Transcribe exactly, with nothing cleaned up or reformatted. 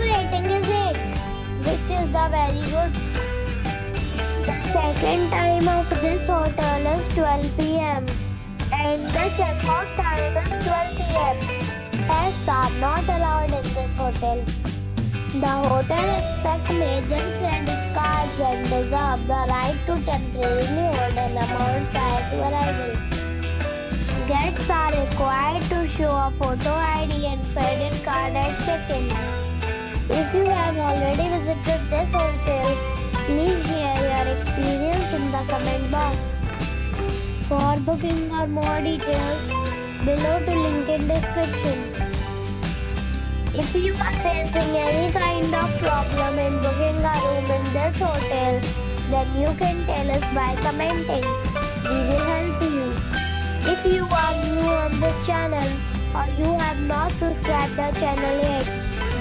rating is eight, which is the very good. The check-in time of this hotel is twelve p m and the check-out time is twelve p m Pets are not allowed in this hotel. The hotel accepts major credit cards and reserves the right to temporarily hold an amount prior to arrival. Guests are required to show a photo I D and credit card at check-in. If you have already visited this hotel, please share your experience in the comment box. For booking or more details, below to link in description. If you are facing any kind of problem in booking a room in this hotel, then you can tell us by commenting. We will help you. If you are new on this channel or you have not subscribed the channel yet,